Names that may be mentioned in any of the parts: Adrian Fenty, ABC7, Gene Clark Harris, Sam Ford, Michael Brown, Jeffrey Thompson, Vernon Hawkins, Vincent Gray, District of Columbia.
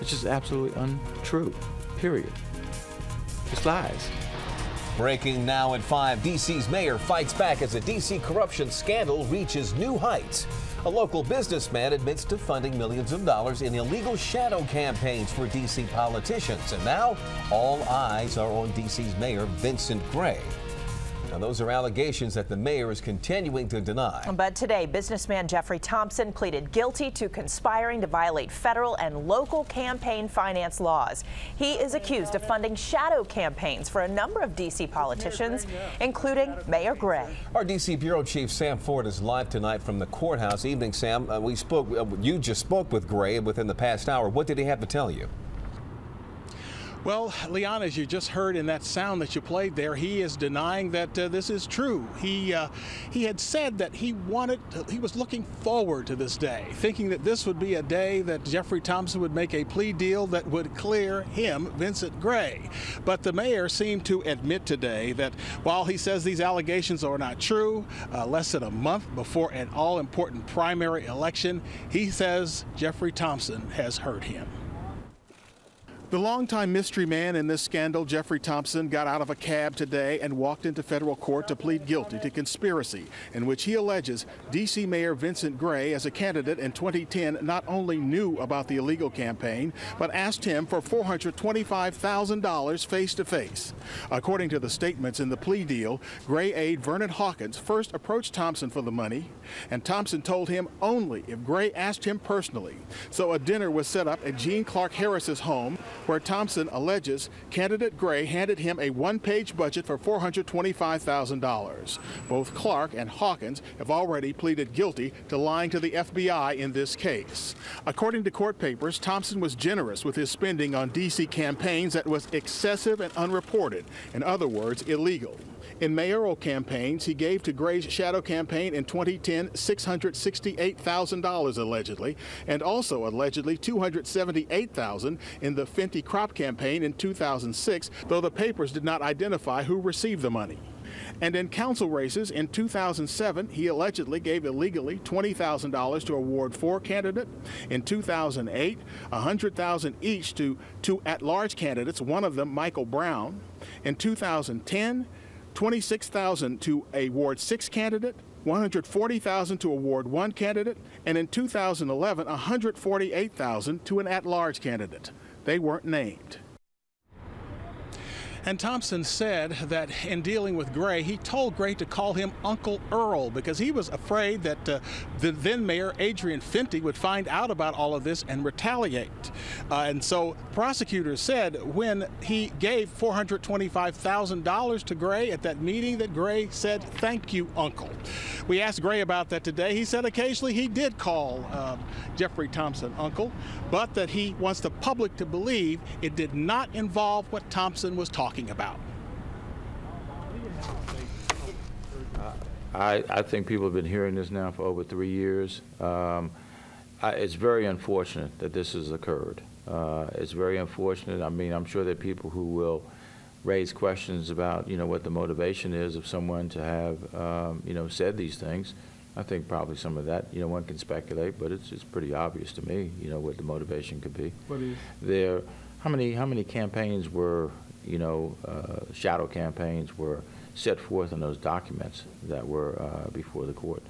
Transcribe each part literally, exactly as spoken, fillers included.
It's just absolutely untrue, period. Just lies. Breaking now at five, D C's mayor fights back as a D C corruption scandal reaches new heights. A local businessman admits to funding millions of dollars in illegal shadow campaigns for D C politicians. And now, all eyes are on D C's mayor, Vincent Gray. Now, those are allegations that the mayor is continuing to deny. But today, businessman Jeffrey Thompson pleaded guilty to conspiring to violate federal and local campaign finance laws. He is accused of funding shadow campaigns for a number of D C politicians, including Mayor Gray. Our D C bureau chief, Sam Ford, is live tonight from the courthouse. Evening, Sam. Uh, we spoke. Uh, you just spoke with Gray within the past hour. What did he have to tell you? Well, Leon, as you just heard in that sound that you played there, he is denying that uh, this is true. He uh, he had said that he wanted, to, he was looking forward to this day, thinking that this would be a day that Jeffrey Thompson would make a plea deal that would clear him, Vincent Gray. But the mayor seemed to admit today that while he says these allegations are not true, uh, less than a month before an all-important primary election, he says Jeffrey Thompson has hurt him. The longtime mystery man in this scandal, Jeffrey Thompson, got out of a cab today and walked into federal court to plead guilty to conspiracy, in which he alleges D C Mayor Vincent Gray, as a candidate in twenty ten, not only knew about the illegal campaign, but asked him for four hundred twenty-five thousand dollars face-to-face. According to the statements in the plea deal, Gray aide Vernon Hawkins first approached Thompson for the money, and Thompson told him only if Gray asked him personally. So a dinner was set up at Gene Clark Harris's home, where Thompson alleges candidate Gray handed him a one-page budget for four hundred twenty-five thousand dollars. Both Clark and Hawkins have already pleaded guilty to lying to the F B I in this case. According to court papers, Thompson was generous with his spending on D C campaigns that was excessive and unreported, in other words, illegal. In mayoral campaigns, he gave to Gray's shadow campaign in twenty ten six hundred sixty-eight thousand dollars allegedly, and also allegedly two hundred seventy-eight thousand dollars in the Fenty crop campaign in two thousand six, though the papers did not identify who received the money. And in council races in two thousand seven, he allegedly gave illegally twenty thousand dollars to a Ward four candidate. In two thousand eight, one hundred thousand dollars each to two at-large candidates, one of them Michael Brown. In two thousand ten, twenty-six thousand dollars to a Ward six candidate, one hundred forty thousand dollars to a Ward one candidate, and in two thousand eleven, one hundred forty-eight thousand dollars to an at-large candidate. They weren't named. And Thompson said that in dealing with Gray, he told Gray to call him Uncle Earl because he was afraid that uh, the then mayor, Adrian Fenty, would find out about all of this and retaliate. Uh, and so prosecutors said when he gave four hundred twenty-five thousand dollars to Gray at that meeting that Gray said, "Thank you, Uncle." We asked Gray about that today. He said occasionally he did call uh, Jeffrey Thompson Uncle, but that he wants the public to believe it did not involve what Thompson was talking about. I, I think people have been hearing this now for over three years. Um, I, it's very unfortunate that this has occurred. Uh, it's very unfortunate. I mean, I'm sure there are people who will raise questions about, you know, what the motivation is of someone to have, um, you know, said these things. I think probably some of that, you know, one can speculate, but it's, it's pretty obvious to me, you know, what the motivation could be. What is? There, how many, how many campaigns were, you know, uh, shadow campaigns were set forth in those documents that were uh, before the court.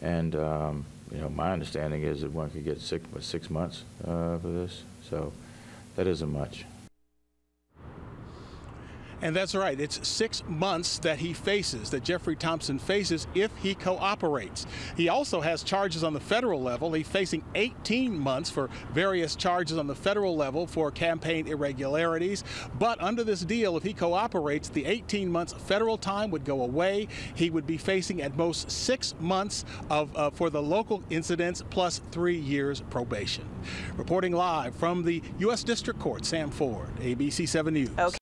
And, um, you know, my understanding is that one could get six, six months uh, for this. So that isn't much. And that's right. It's six months that he faces, that Jeffrey Thompson faces if he cooperates. He also has charges on the federal level. He's facing eighteen months for various charges on the federal level for campaign irregularities. But under this deal, if he cooperates, the eighteen months federal time would go away. He would be facing at most six months of uh, for the local incidents plus three years probation. Reporting live from the U S District Court, Sam Ford, A B C seven News. Okay.